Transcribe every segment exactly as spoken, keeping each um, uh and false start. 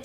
Red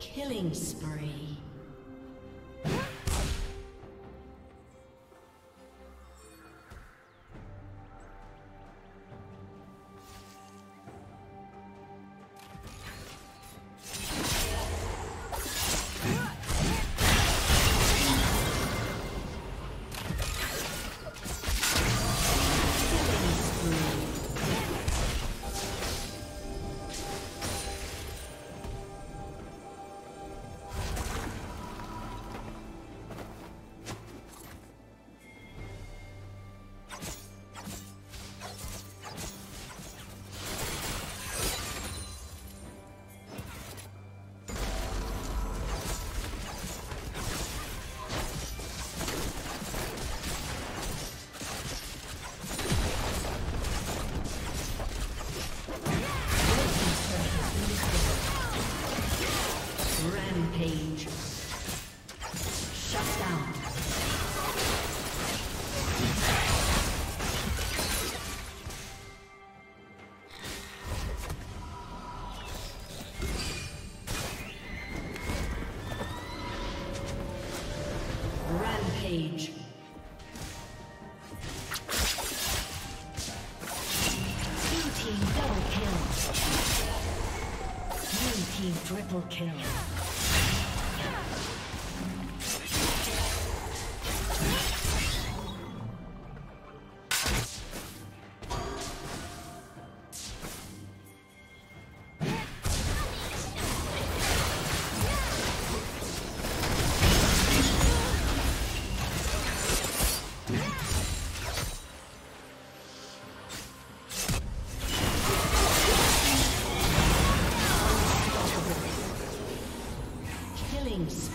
Killing spree. Killing spree. Age. Blue team double kill. Blue team triple kill. Things.